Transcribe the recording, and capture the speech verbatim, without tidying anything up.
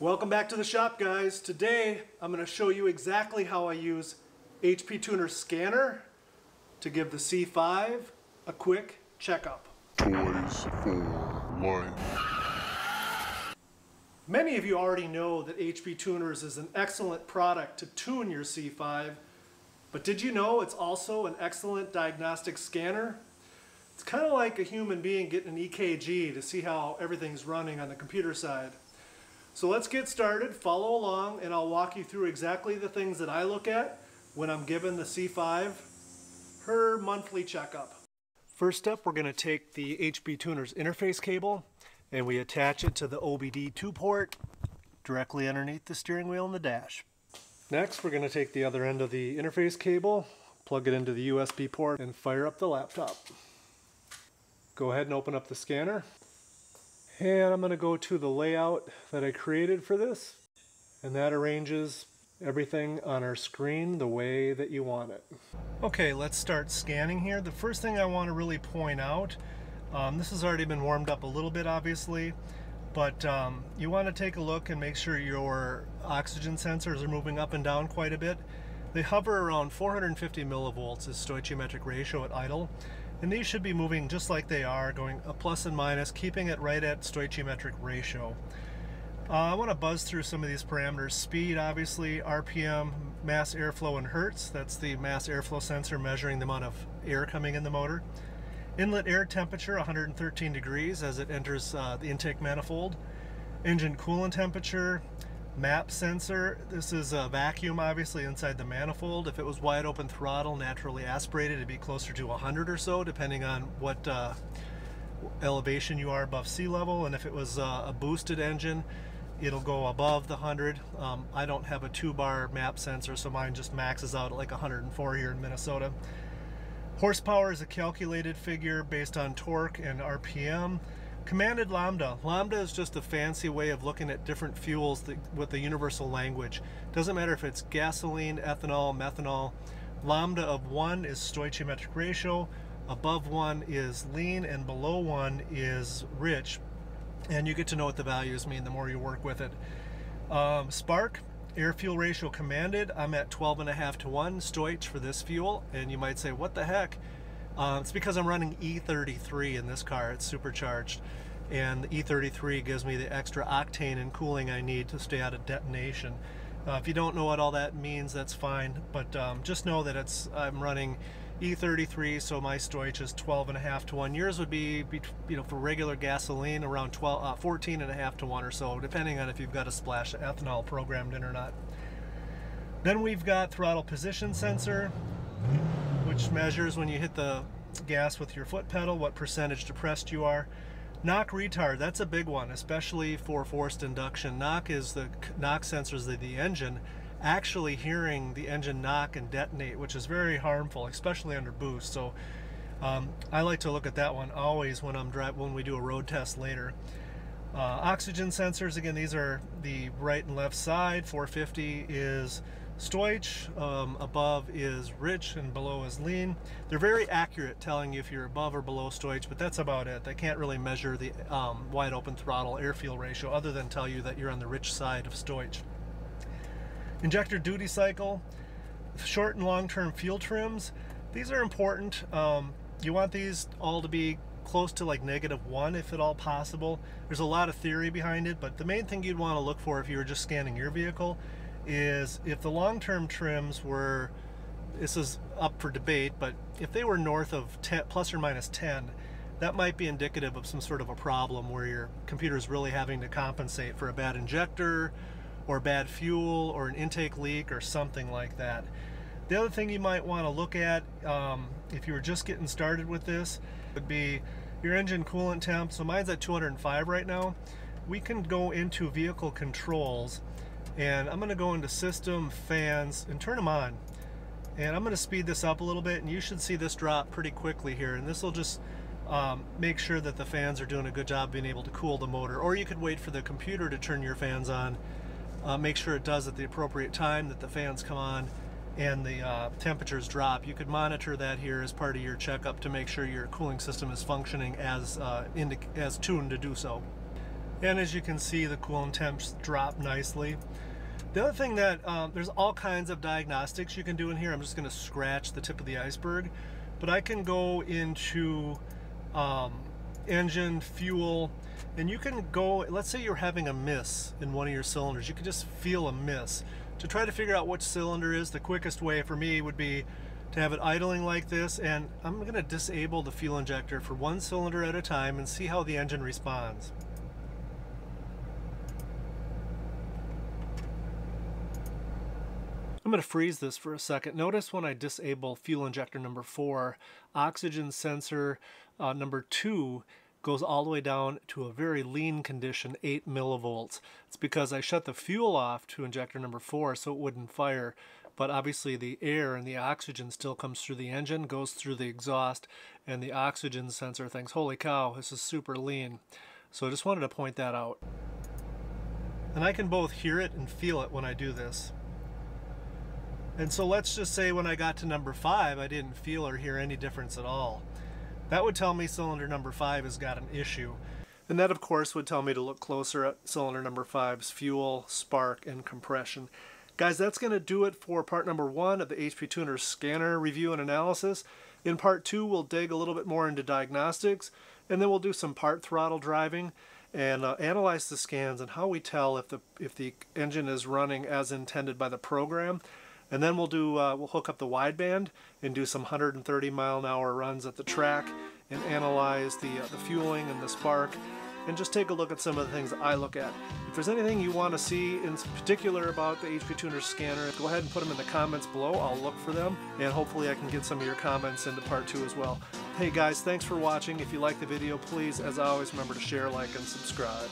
Welcome back to the shop, guys. Today I'm going to show you exactly how I use H P Tuners scanner to give the C five a quick checkup. Toys for Life. Many of you already know that H P Tuners is an excellent product to tune your C five, but did you know it's also an excellent diagnostic scanner? It's kind of like a human being getting an E K G to see how everything's running on the computer side. So let's get started, follow along, and I'll walk you through exactly the things that I look at when I'm giving the C five her monthly checkup. First up, we're going to take the H P Tuners interface cable and we attach it to the O B D two port directly underneath the steering wheel and the dash. Next, we're going to take the other end of the interface cable, plug it into the U S B port, and fire up the laptop. Go ahead and open up the scanner. And I'm going to go to the layout that I created for this, and that arranges everything on our screen the way that you want it. Okay, let's start scanning here. The first thing I want to really point out, um, this has already been warmed up a little bit obviously, but um, you want to take a look and make sure your oxygen sensors are moving up and down quite a bit. They hover around four hundred fifty millivolts is stoichiometric ratio at idle. And these should be moving just like they are, going a plus and minus, keeping it right at stoichiometric ratio. Uh, I want to buzz through some of these parameters. Speed, obviously, R P M, mass airflow in hertz. That's the mass airflow sensor measuring the amount of air coming in the motor. Inlet air temperature, one hundred thirteen degrees as it enters uh, the intake manifold. Engine coolant temperature. M A P sensor, this is a vacuum obviously inside the manifold. If it was wide open throttle, naturally aspirated, it'd be closer to one hundred or so, depending on what uh, elevation you are above sea level. And if it was uh, a boosted engine, it'll go above the one hundred. Um, I don't have a two bar M A P sensor, so mine just maxes out at like one hundred four here in Minnesota. Horsepower is a calculated figure based on torque and R P M. Commanded lambda. Lambda is just a fancy way of looking at different fuels that, with the universal language. Doesn't matter if it's gasoline, ethanol, methanol. Lambda of one is stoichiometric ratio, above one is lean, and below one is rich. And you get to know what the values mean the more you work with it. Um, spark, air fuel ratio commanded. I'm at twelve and a half to one stoich for this fuel, and you might say, what the heck? Uh, it's because I'm running E thirty-three in this car. It's supercharged, and the E thirty-three gives me the extra octane and cooling I need to stay out of detonation. Uh, if you don't know what all that means, that's fine, but um, just know that it's I'm running E thirty-three, so my stoich is twelve and a half to one. Yours would be, you know, for regular gasoline around twelve, uh, fourteen and a half to one or so, depending on if you've got a splash of ethanol programmed in or not. Then we've got throttle position sensor, which measures when you hit the gas with your foot pedal, what percentage depressed you are. Knock retard, that's a big one, especially for forced induction. Knock is the knock sensors of the engine, actually hearing the engine knock and detonate, which is very harmful, especially under boost. So um, I like to look at that one always when I'm driving, when we do a road test later. Uh, oxygen sensors, again, these are the right and left side. four fifty is stoich, um, above is rich, and below is lean. They're very accurate, telling you if you're above or below stoich, but that's about it. They can't really measure the um, wide open throttle air fuel ratio other than tell you that you're on the rich side of stoich. Injector duty cycle, short and long-term fuel trims. These are important. Um, you want these all to be close to like negative one if at all possible. There's a lot of theory behind it, but the main thing you'd want to look for if you were just scanning your vehicle is if the long-term trims were, this is up for debate, but if they were north of ten, plus or minus ten, that might be indicative of some sort of a problem where your computer is really having to compensate for a bad injector or bad fuel or an intake leak or something like that. The other thing you might want to look at um, if you were just getting started with this would be your engine coolant temp. So mine's at two hundred five right now. We can go into vehicle controls, and I'm going to go into system, fans, and turn them on. And I'm going to speed this up a little bit, and you should see this drop pretty quickly here. And this will just um, make sure that the fans are doing a good job being able to cool the motor. Or you could wait for the computer to turn your fans on. Uh, make sure it does at the appropriate time, that the fans come on and the uh, temperatures drop. You could monitor that here as part of your checkup to make sure your cooling system is functioning as, uh, as tuned to do so. And as you can see, the coolant temps drop nicely. The other thing that, um, there's all kinds of diagnostics you can do in here. I'm just gonna scratch the tip of the iceberg, but I can go into um, engine, fuel, and you can go, let's say you're having a miss in one of your cylinders. You can just feel a miss. To try to figure out which cylinder is, the quickest way for me would be to have it idling like this, and I'm gonna disable the fuel injector for one cylinder at a time and see how the engine responds. I'm going to freeze this for a second. Notice when I disable fuel injector number four, oxygen sensor uh, number two goes all the way down to a very lean condition, eight millivolts. It's because I shut the fuel off to injector number four so it wouldn't fire, but obviously the air and the oxygen still comes through the engine, goes through the exhaust, and the oxygen sensor thinks, holy cow, this is super lean. So I just wanted to point that out. And I can both hear it and feel it when I do this. And so let's just say when I got to number five, I didn't feel or hear any difference at all. That would tell me cylinder number five has got an issue. And that, of course, would tell me to look closer at cylinder number five's fuel, spark, and compression. Guys, that's going to do it for part number one of the H P Tuners scanner review and analysis. In part two, we'll dig a little bit more into diagnostics, and then we'll do some part throttle driving and uh, analyze the scans and how we tell if the, if the engine is running as intended by the program. And then we'll do uh, we'll hook up the wideband and do some one hundred thirty mile an hour runs at the track and analyze the uh, the fueling and the spark, and just take a look at some of the things that I look at. If there's anything you want to see in particular about the H P Tuners scanner, go ahead and put them in the comments below. I'll look for them, and hopefully I can get some of your comments into part two as well. Hey guys, thanks for watching. If you like the video, please, as always, remember to share, like, and subscribe.